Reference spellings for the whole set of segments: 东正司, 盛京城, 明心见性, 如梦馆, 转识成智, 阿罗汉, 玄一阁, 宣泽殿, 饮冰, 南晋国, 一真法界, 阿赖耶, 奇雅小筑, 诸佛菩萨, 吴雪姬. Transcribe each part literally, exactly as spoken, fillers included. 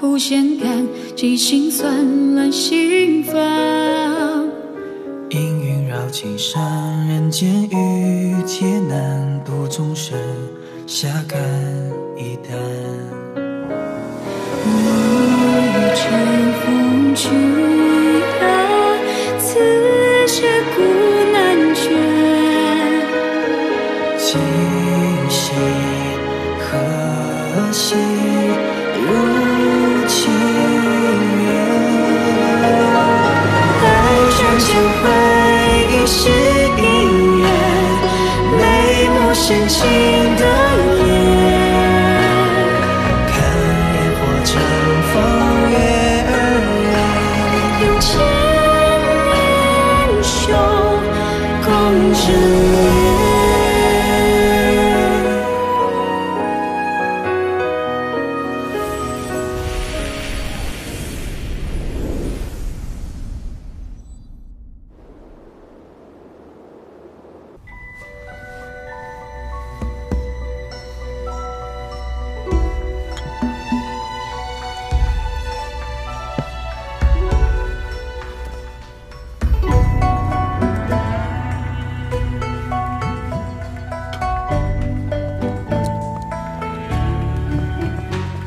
无限感激心酸乱心房，氤氲绕情伤，人间雨劫难度众生，下肝一担。我欲乘风去啊，此劫古难全。今夕何夕如情缘，百转千回一世姻缘，眉目深情的眼，看烟火绽放月儿圆，用千年修共枕眠。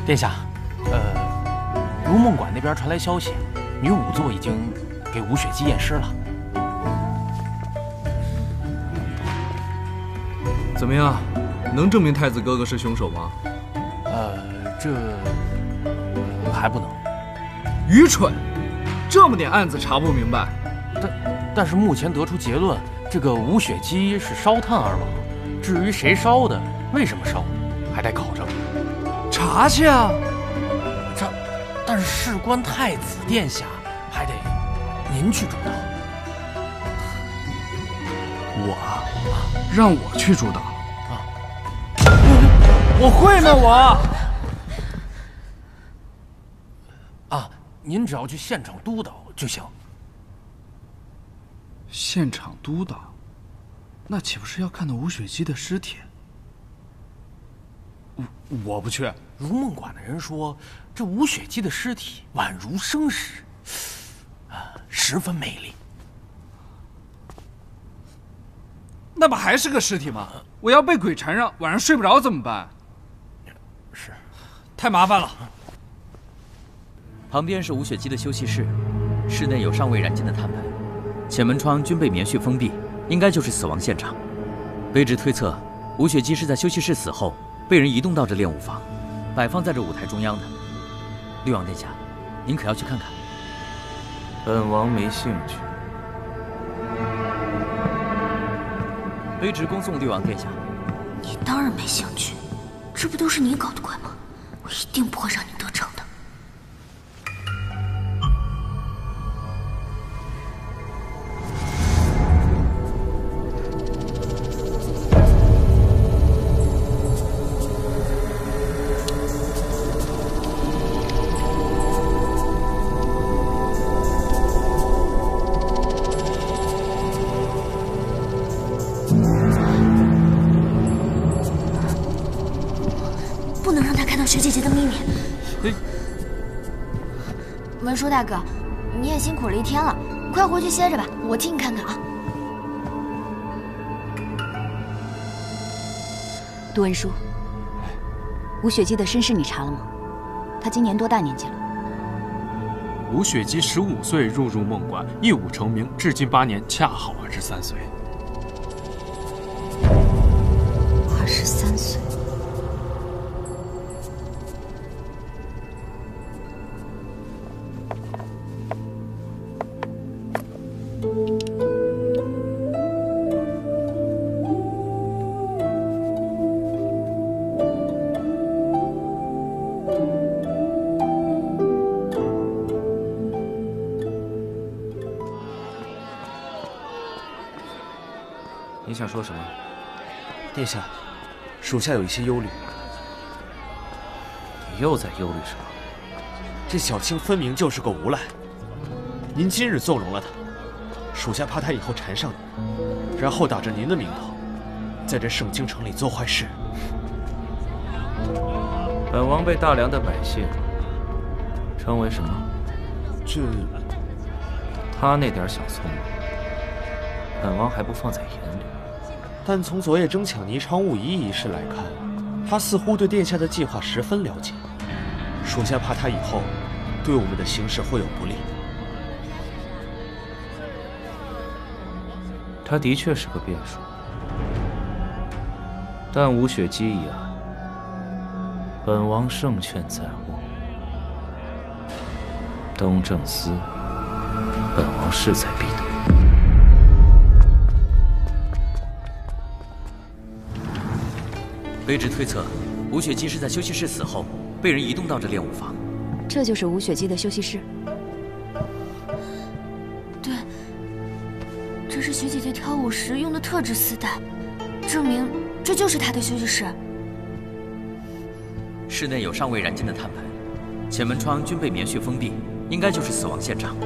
殿下，呃，如梦馆那边传来消息，女仵作已经给吴雪姬验尸了。怎么样，能证明太子哥哥是凶手吗？呃，这、呃、还不能。愚蠢，这么点案子查不明白。但但是目前得出结论，这个吴雪姬是烧炭而亡。至于谁烧的，为什么烧，还得考证。 查去啊！这，但是事关太子殿下，还得您去主导。我啊，让我去主导啊！我我会呢，我。啊，您只要去现场督导就行。现场督导，那岂不是要看到吴雪姬的尸体？ 我, 我不去。如梦馆的人说，这吴雪姬的尸体宛如生食，啊，十分美丽。那不还是个尸体吗？我要被鬼缠绕，晚上睡不着怎么办？是，太麻烦了。旁边是吴雪姬的休息室，室内有尚未燃尽的炭盆，且门窗均被棉絮封闭，应该就是死亡现场。卑职推测，吴雪姬是在休息室死后。 被人移动到这练武房，摆放在这舞台中央的。六王殿下，您可要去看看？本王没兴趣。卑职恭送六王殿下。你当然没兴趣，这不都是你搞的鬼吗？我一定不会让你得逞的。文叔大哥，你也辛苦了一天了，快回去歇着吧，我替你看看啊。杜文叔，吴雪姬的身世你查了吗？她今年多大年纪了？吴雪姬十五岁入入梦馆，一舞成名，至今八年，恰好二十三岁。二十三岁。 您想说什么，殿下？属下有一些忧虑。你又在忧虑什么？这小青分明就是个无赖，您今日纵容了他，属下怕他以后缠上你，然后打着您的名头，在这盛京城里做坏事。本王被大梁的百姓成为什么？这……他那点小聪明，本王还不放在眼里。但从昨夜争抢霓裳舞衣一事来看，他似乎对殿下的计划十分了解。属下怕他以后对我们的行事会有不利。他的确是个变数，但吴雪姬一案，本王胜券在握。东正司，本王势在必得。 卑职推测，吴雪姬是在休息室死后被人移动到这练武房。这就是吴雪姬的休息室。对，这是雪姐姐跳舞时用的特制丝带，证明这就是她的休息室。室内有尚未燃尽的炭盆，前门窗均被棉絮封闭，应该就是死亡现场。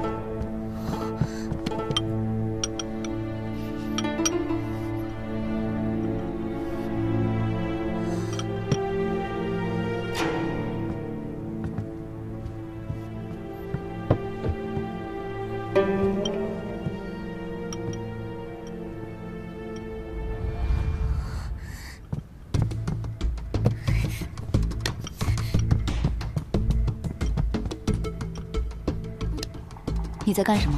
你在干什么？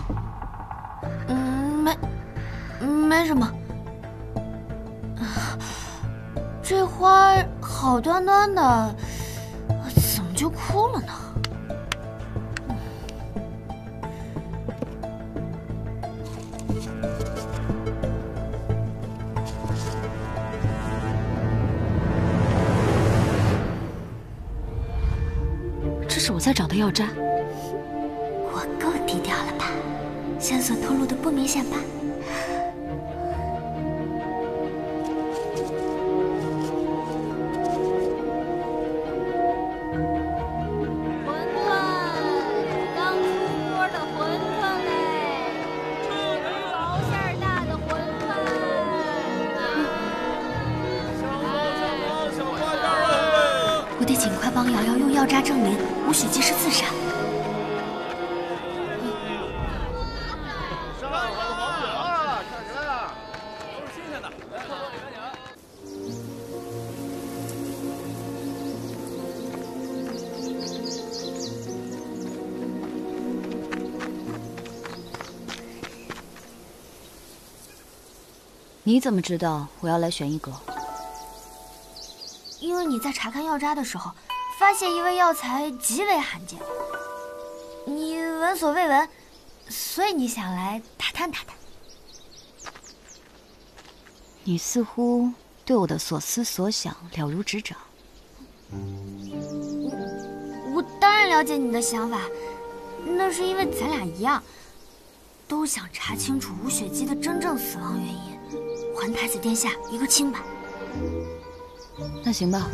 嗯，没，没什么。这花好端端的，怎么就枯了呢？这是我在找的药渣。 线索透露的不明显吧？馄饨，刚出锅的馄饨嘞，薄馅大的馄饨。我得尽快帮瑶瑶用药渣证明吴雪姬是自杀。 你怎么知道我要来玄一阁？因为你在查看药渣的时候，发现一味药材极为罕见，你闻所未闻，所以你想来打探打探。你似乎对我的所思所想了如指掌。我我当然了解你的想法，那是因为咱俩一样，都想查清楚吴雪姬的真正死亡原因。 还太子殿下一个清白。那行吧，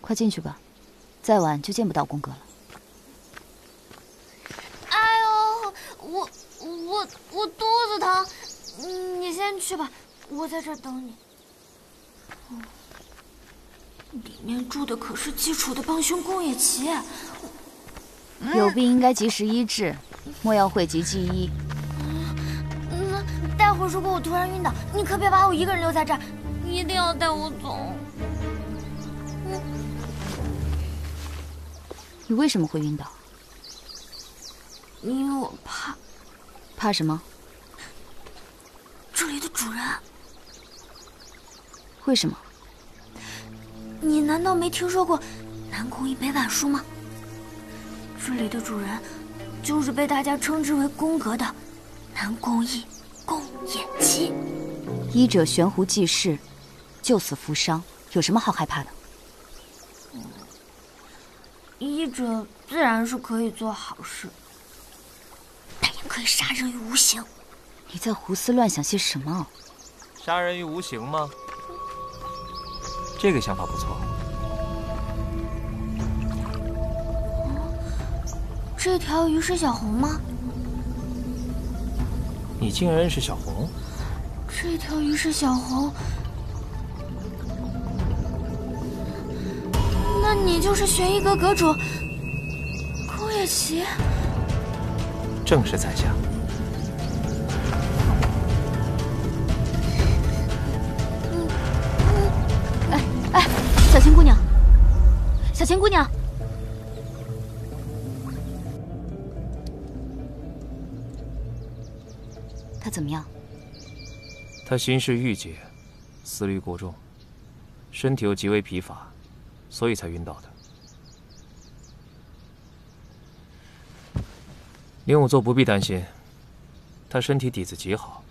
快进去吧，再晚就见不到宫哥了。哎呦，我我我肚子疼，你先去吧，我在这儿等你。嗯，里面住的可是基础的帮凶宫野崎，嗯、有病应该及时医治，莫要讳疾忌医。 待会儿如果我突然晕倒，你可别把我一个人留在这儿，你一定要带我走。嗯，你为什么会晕倒？因为我怕。怕什么？这里的主人。为什么？你难道没听说过南宫一北晚书吗？这里的主人就是被大家称之为宫阁的南宫一。 宫野崎，医者悬壶济世，救死扶伤，有什么好害怕的？医者自然是可以做好事，但也可以杀人于无形。你在胡思乱想些什么？杀人于无形吗？这个想法不错。嗯、这条鱼是小红吗？ 你竟然认识小红？这条鱼是小红，那那你就是玄一阁阁主宫野奇？正是在下。嗯嗯、哎哎，小千姑娘，小千姑娘。 他怎么样？他心事郁结，思虑过重，身体又极为疲乏，所以才晕倒的。林武座不必担心，他身体底子极好，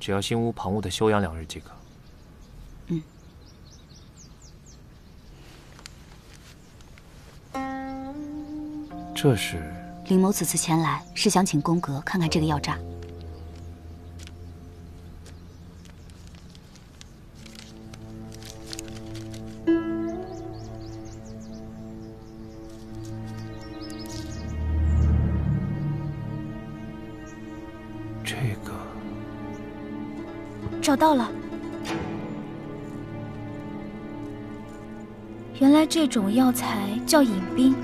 只要心无旁骛的休养两日即可。嗯。 这是林某此次前来，是想请宫阁看看这个药渣。 找到了，原来这种药材叫饮冰，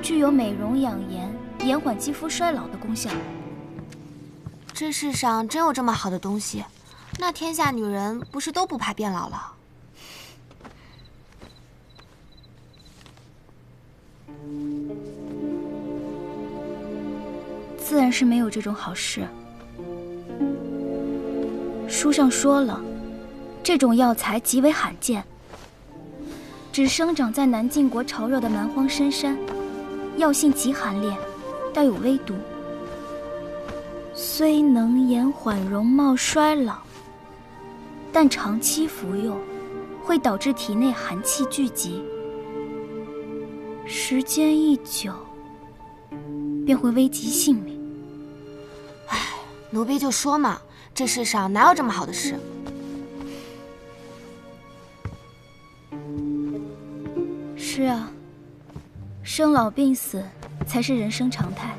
具有美容养颜、延缓肌肤衰老的功效。这世上真有这么好的东西，那天下女人不是都不怕变老了？自然是没有这种好事。 书上说了，这种药材极为罕见，只生长在南晋国潮热的蛮荒深山，药性极寒冽，带有微毒。虽能延缓容貌衰老，但长期服用会导致体内寒气聚集，时间一久便会危及性命。唉，奴婢就说嘛。 这世上哪有这么好的事？是啊，生老病死才是人生常态。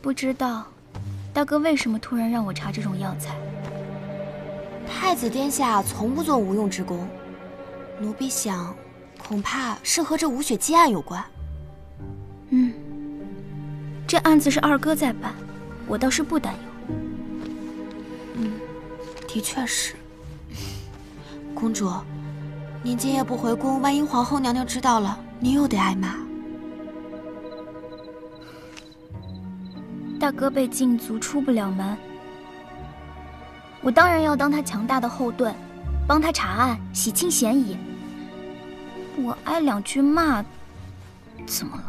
不知道大哥为什么突然让我查这种药材？太子殿下从不做无用之功，奴婢想，恐怕是和这吴雪姬案有关。嗯。 这案子是二哥在办，我倒是不担忧。嗯，的确是。公主，您今夜不回宫，万一皇后娘娘知道了，您又得挨骂。大哥被禁足，出不了门。我当然要当他强大的后盾，帮他查案，洗清嫌疑。我挨两句骂，怎么了？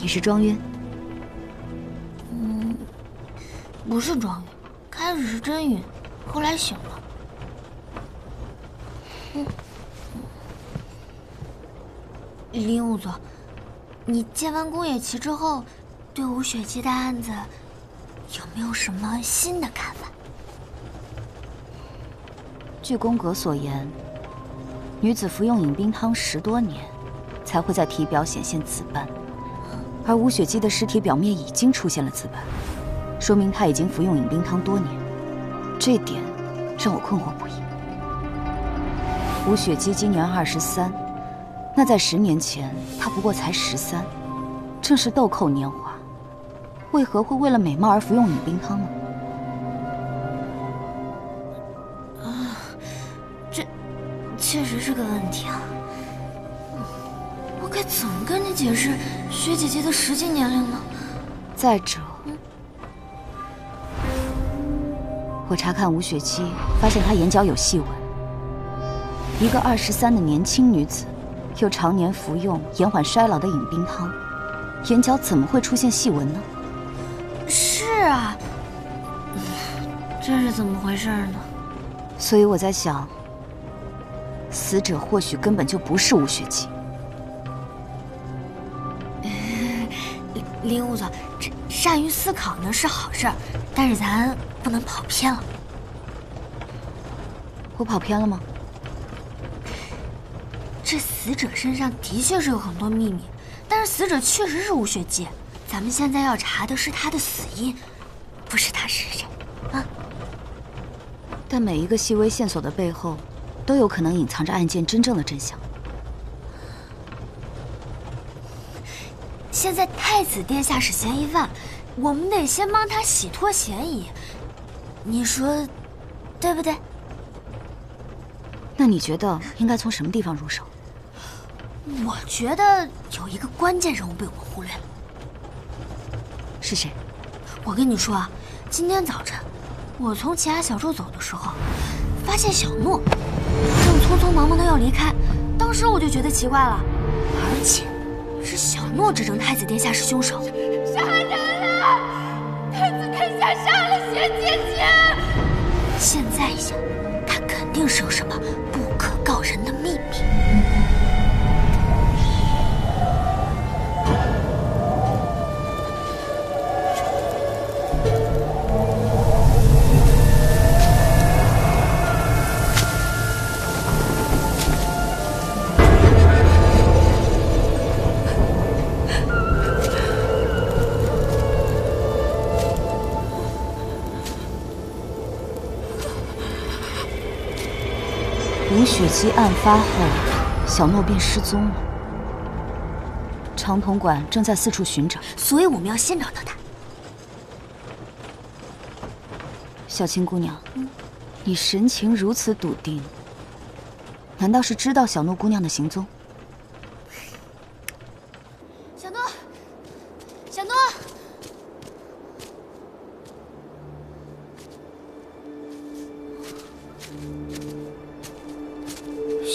你是装晕？嗯，不是装晕，开始是真晕，后来醒了。嗯，林武座，你见完宫野奇之后，对吴雪姬的案子有没有什么新的看法？据宫阁所言，女子服用饮冰汤十多年，才会在体表显现紫斑。 而吴雪姬的尸体表面已经出现了紫斑，说明她已经服用饮冰汤多年，这点让我困惑不已。吴雪姬今年二十三，那在十年前她不过才十三，正是豆蔻年华，为何会为了美貌而服用饮冰汤呢？啊，这确实是个问题啊。 我该怎么跟你解释雪姐姐的实际年龄呢？再者，嗯、我查看吴雪姬，发现她眼角有细纹。一个二十三的年轻女子，又常年服用延缓衰老的饮冰汤，眼角怎么会出现细纹呢？是啊，这是怎么回事呢？所以我在想，死者或许根本就不是吴雪姬。林武总，这善于思考呢是好事儿，但是咱不能跑偏了。我跑偏了吗？这死者身上的确是有很多秘密，但是死者确实是吴学基。咱们现在要查的是他的死因，不是他是谁啊。但每一个细微线索的背后，都有可能隐藏着案件真正的真相。 现在太子殿下是嫌疑犯，我们得先帮他洗脱嫌疑，你说，对不对？那你觉得应该从什么地方入手？我觉得有一个关键人物被我们忽略了。是谁？我跟你说啊，今天早晨我从奇雅小筑走的时候，发现小诺正匆匆忙忙的要离开，当时我就觉得奇怪了，而且。 是小诺指证太子殿下是凶手，杀人了！太子殿下杀了雪姐姐。现在一想，他肯定是有什么不可告人的秘密。雪姬案发后，小诺便失踪了。长统馆正在四处寻找，所以我们要先找到他。小青姑娘，嗯、你神情如此笃定，难道是知道小诺姑娘的行踪？小诺，小诺，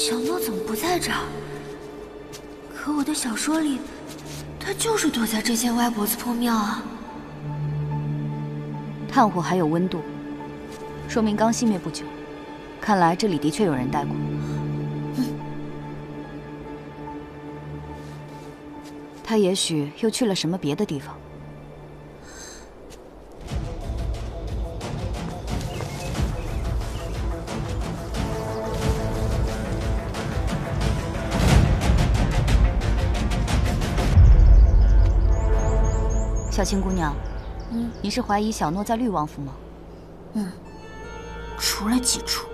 小诺怎么不在这儿？可我的小说里，他就是躲在这些歪脖子破庙啊！炭火还有温度，说明刚熄灭不久。看来这里的确有人待过。嗯、他也许又去了什么别的地方。 小青姑娘，嗯，你是怀疑小诺在绿王府吗？嗯，除了几处，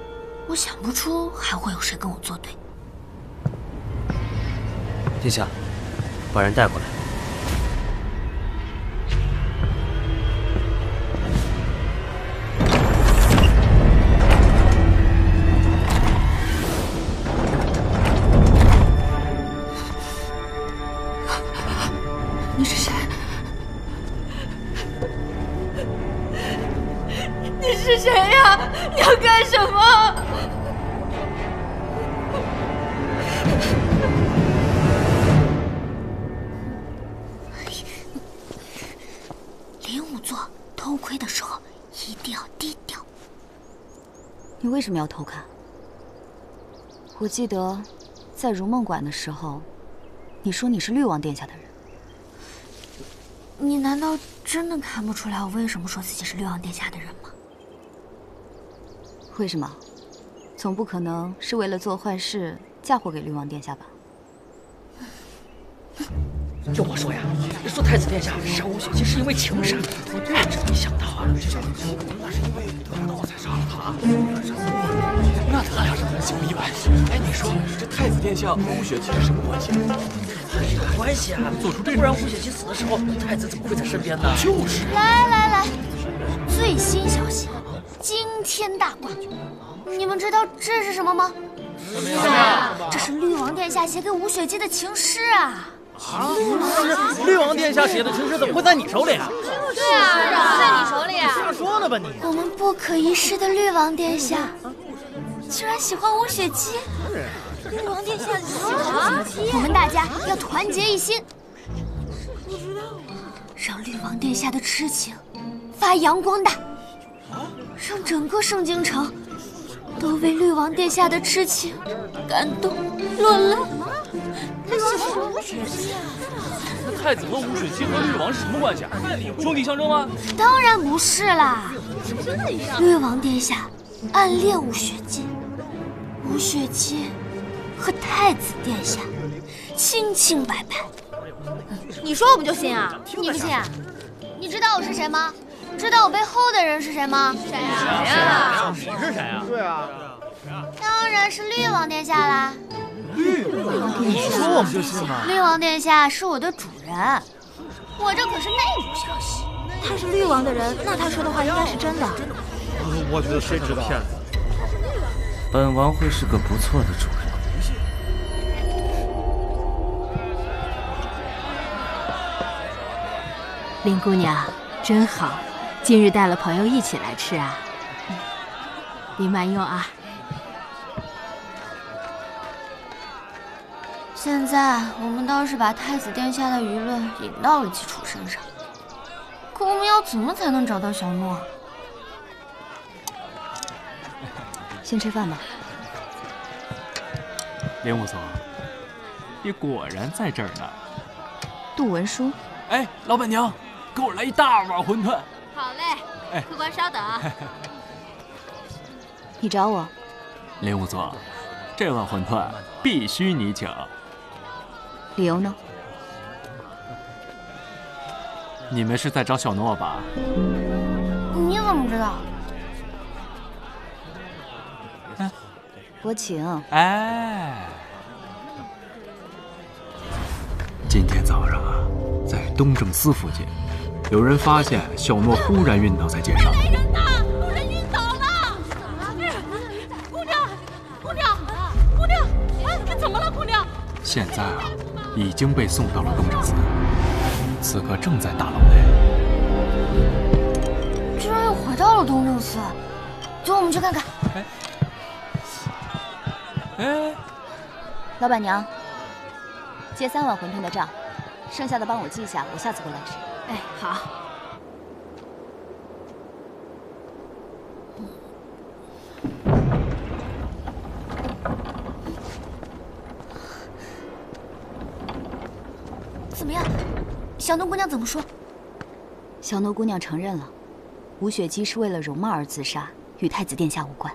我想不出还会有谁跟我作对。殿下，把人带过来。你是谁？ 你是谁呀？你要干什么？林武座偷窥的时候一定要低调。你为什么要偷看？我记得在如梦馆的时候，你说你是绿王殿下的人。你难道真的看不出来我为什么说自己是绿王殿下的人吗？ 为什么？总不可能是为了做坏事嫁祸给绿王殿下吧？要我说呀，人说太子殿下杀吴雪姬是因为情杀，这没想到啊，那是因为得到我才杀了他。那他俩是很小意外。哎，你说这太子殿下和吴雪姬是什么关系？有关系啊！做出这，不然吴雪姬死的时候，太子怎么会在身边呢？就是。来来来，最新消息。 惊天大卦，你们知道这是什么吗？是啊，这是绿王殿下写给吴雪姬的情诗啊！啊，是绿王殿下写的情诗，怎么会在你手里啊？对啊，在你手里啊！瞎说呢吧你！我们不可一世的绿王殿下，居然喜欢吴雪姬！绿王殿下喜欢吴雪姬，我们大家要团结一心，让绿王殿下的痴情发扬光大。 让整个盛京城都为绿王殿下的痴情感动落泪。这是什么污水镜啊？那太子和污水镜和誉王是什么关系啊？兄弟相争吗？当然不是啦！誉王殿下暗恋污水镜，污水镜和太子殿下清清白白。你说我们就信啊？你不信啊？你知道我是谁吗？知道我背后的人是谁吗？谁呀？谁呀？你是谁呀？对啊。 当然是绿王殿下啦！绿王殿下，说我们就信吗？绿王殿下是我的主人，我这可是内幕消息。他是绿王的人，那他说的话应该是真的。我觉得谁知道？本王会是个不错的主人。林姑娘真好，今日带了朋友一起来吃啊。您慢用啊。 现在我们倒是把太子殿下的舆论引到了季楚身上，可我们要怎么才能找到小诺啊？先吃饭吧。林武松，你果然在这儿呢。杜文书，哎，老板娘，给我来一大碗馄饨。好嘞，哎，客官稍等啊。你找我？林武松，这碗馄饨必须你请。 理由呢？你们是在找小诺吧？你怎么知道？哎、我请。哎，今天早上啊，在东正司附近，有人发现小诺忽然晕倒在街上。来人呐！有人晕倒了！姑娘，姑娘，姑娘，哎，这怎么了，姑娘？现在啊。 已经被送到了东正寺，此刻正在大牢内。居然又回到了东正寺，走，我们去看看。哎，哎，老板娘，结三碗馄饨的账，剩下的帮我记一下，我下次过来吃。哎，好。嗯 怎么样，小诺姑娘怎么说？小诺姑娘承认了，吴雪姬是为了容貌而自杀，与太子殿下无关。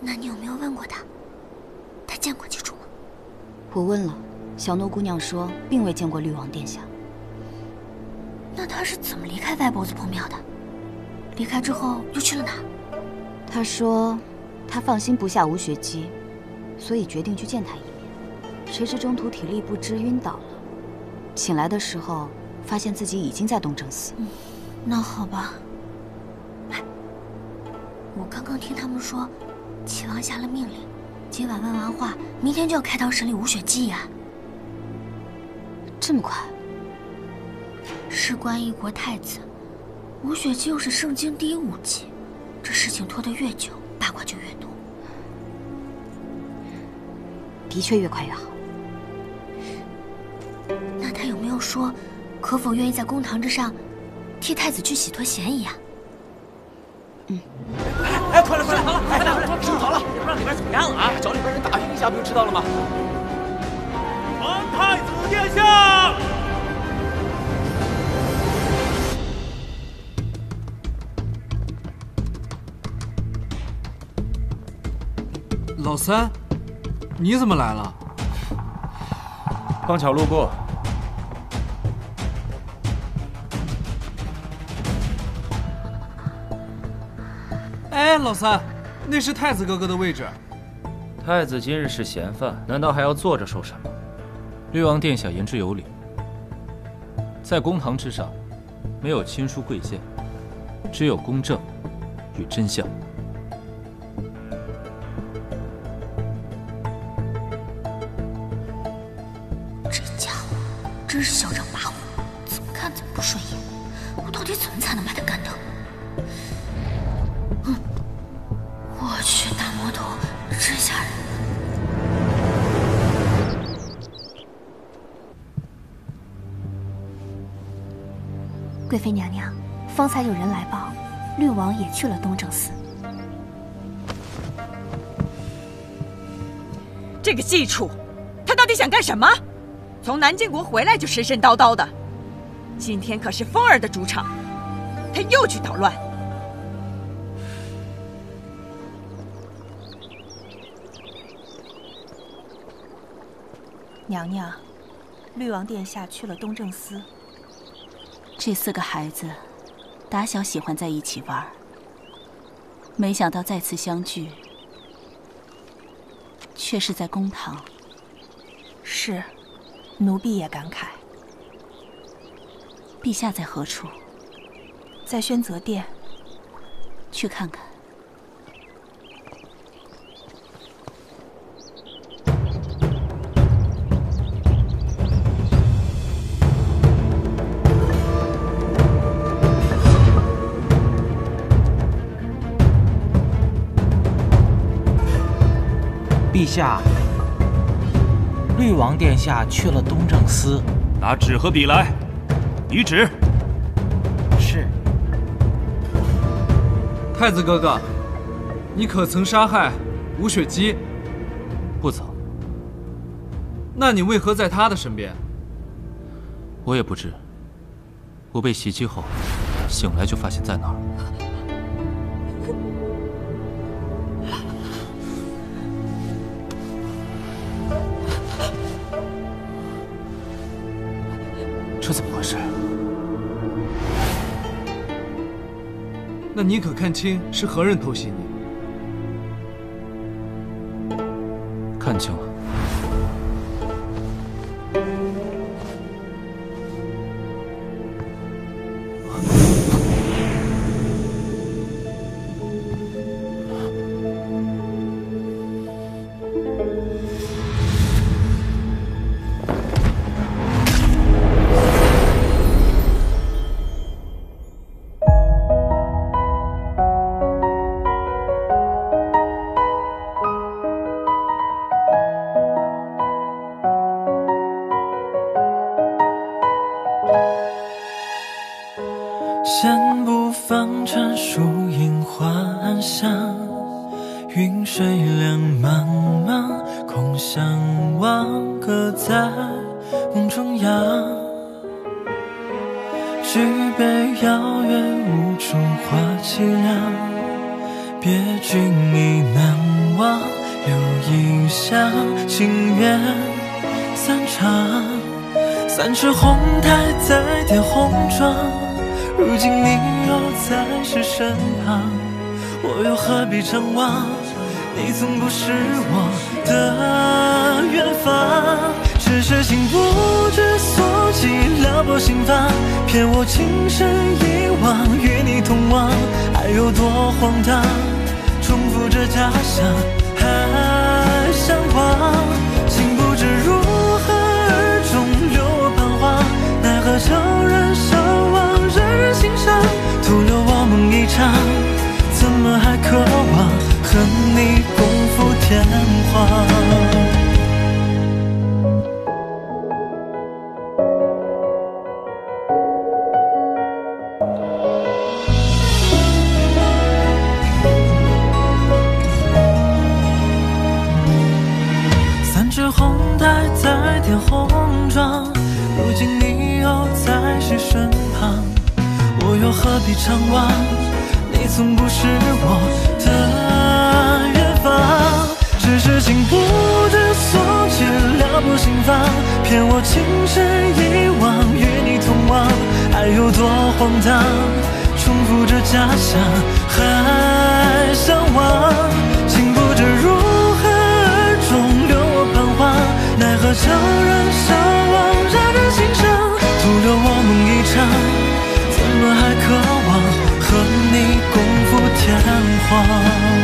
那你有没有问过她？她见过季楚吗？我问了，小诺姑娘说并未见过绿王殿下。那她是怎么离开歪脖子破庙的？离开之后又去了哪？她说，她放心不下吴雪姬。 所以决定去见他一面，谁知中途体力不支晕倒了，醒来的时候发现自己已经在东正寺。嗯，那好吧。哎，我刚刚听他们说，齐王下了命令，今晚问完话，明天就要开刀审理吴雪姬一案。这么快？事关一国太子，吴雪姬又是圣经第一武姬，这事情拖得越久，八卦就越多。 的确越快越好。那他有没有说，可否愿意在公堂之上替太子去洗脱嫌疑啊？嗯。哎，快了，快了，好了，快了，快了，住好了，也不知道里边怎么样了啊！找里边人打听一下，不就知道了吗？传太子殿下！老三。 你怎么来了？刚巧路过。哎，老三，那是太子哥哥的位置。太子今日是嫌犯，难道还要坐着受审吗？绿王殿下言之有理，在公堂之上，没有亲疏贵贱，只有公正与真相。 真是嚣张跋扈，怎么看怎么不顺眼。我到底怎么才能把他干掉？嗯，我去，大魔头，真吓人！贵妃娘娘，方才有人来报，绿王也去了东正寺。这个季楚，他到底想干什么？从南京国回来就神神叨叨的，今天可是风儿的主场，他又去捣乱。娘娘，绿王殿下去了东正司。这四个孩子，打小喜欢在一起玩，没想到再次相聚。 却是在公堂。是，奴婢也感慨。陛下在何处？在宣泽殿。去看看。陛下，绿王殿下去了东正司。拿纸和笔来，拟旨。是。太子哥哥，你可曾杀害吴雪姬？不曾。那你为何在她的身边？我也不知。我被袭击后，醒来就发现在哪儿。 这怎么回事？那你可看清是何人偷袭你？看清了。张望，你总不是我的远方，只是情不知所起，撩拨心房，骗我情深一往，与你同往，爱有多荒唐，重复着假象，还向往，情不知如何而终，留我彷徨，奈何旧人守望，人人心伤，徒留我梦一场。 怎么还渴望和你共赴天荒？ 假象还向往，情不知如何而终，留我彷徨。奈何旧人守望，人人心伤，徒留我梦一场。怎么还渴望和你共赴天荒？